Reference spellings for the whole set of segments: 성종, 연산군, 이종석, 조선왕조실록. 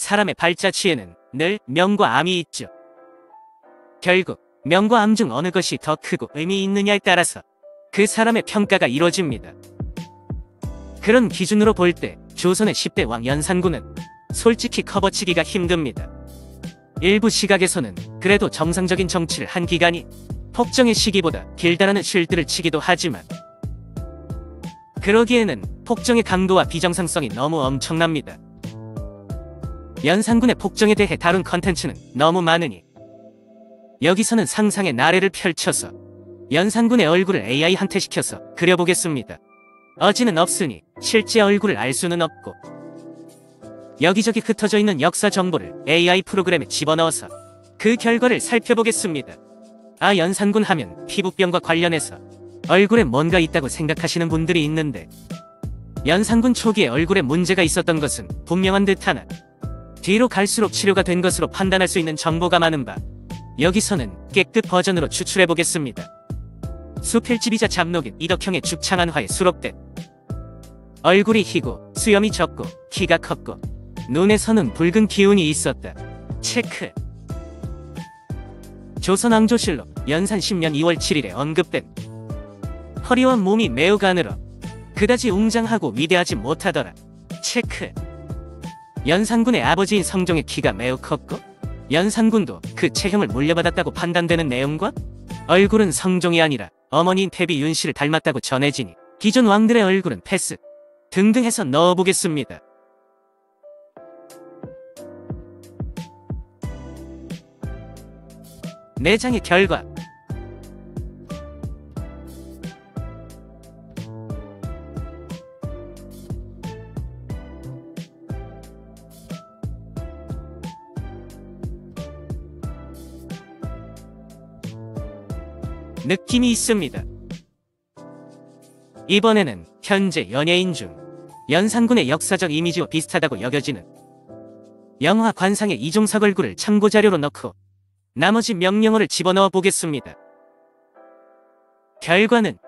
사람의 발자취에는 늘 명과 암이 있죠. 결국 명과 암 중 어느 것이 더 크고 의미 있느냐에 따라서 그 사람의 평가가 이루어집니다. 그런 기준으로 볼 때 조선의 10대 왕 연산군은 솔직히 커버치기가 힘듭니다. 일부 시각에서는 그래도 정상적인 정치를 한 기간이 폭정의 시기보다 길다라는 실드를 치기도 하지만 그러기에는 폭정의 강도와 비정상성이 너무 엄청납니다. 연산군의 폭정에 대해 다룬 컨텐츠는 너무 많으니 여기서는 상상의 나래를 펼쳐서 연산군의 얼굴을 AI한테 시켜서 그려보겠습니다. 어지는 없으니 실제 얼굴을 알 수는 없고 여기저기 흩어져 있는 역사 정보를 AI 프로그램에 집어넣어서 그 결과를 살펴보겠습니다. 아, 연산군 하면 피부병과 관련해서 얼굴에 뭔가 있다고 생각하시는 분들이 있는데 연산군 초기에 얼굴에 문제가 있었던 것은 분명한 듯하나 뒤로 갈수록 치료가 된 것으로 판단할 수 있는 정보가 많은 바 여기서는 깨끗 버전으로 추출해보겠습니다. 수필집이자 잡록인 이덕형의 죽창한화에 수록된 얼굴이 희고 수염이 적고 키가 컸고 눈에서는 붉은 기운이 있었다. 체크. 조선왕조실록 연산 10년 2월 7일에 언급된 허리와 몸이 매우 가늘어 그다지 웅장하고 위대하지 못하더라. 체크. 연산군의 아버지인 성종의 키가 매우 컸고 연산군도 그 체형을 물려받았다고 판단되는 내용과 얼굴은 성종이 아니라 어머니인 태비 윤씨를 닮았다고 전해지니 기존 왕들의 얼굴은 패스 등등 해서 넣어보겠습니다. 내장의 결과. 느낌이 있습니다. 이번에는 현재 연예인 중 연산군의 역사적 이미지와 비슷하다고 여겨지는 영화 관상의 이종석 얼굴을 참고자료로 넣고 나머지 명령어를 집어넣어 보겠습니다. 결과는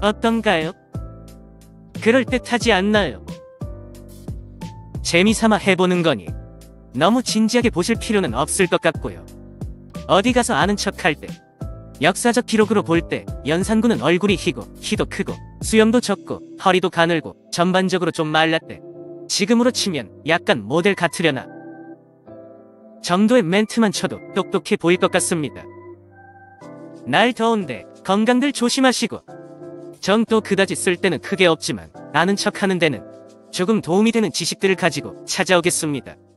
어떤가요? 그럴듯하지 않나요? 재미삼아 해보는 거니 너무 진지하게 보실 필요는 없을 것 같고요. 어디 가서 아는 척할 때 역사적 기록으로 볼 때 연산군은 얼굴이 희고 키도 크고 수염도 적고 허리도 가늘고 전반적으로 좀 말랐대. 지금으로 치면 약간 모델 같으려나 정도의 멘트만 쳐도 똑똑해 보일 것 같습니다. 날 더운데 건강들 조심하시고 정도 그다지 쓸 때는 크게 없지만 아는 척하는 데는 조금 도움이 되는 지식들을 가지고 찾아오겠습니다.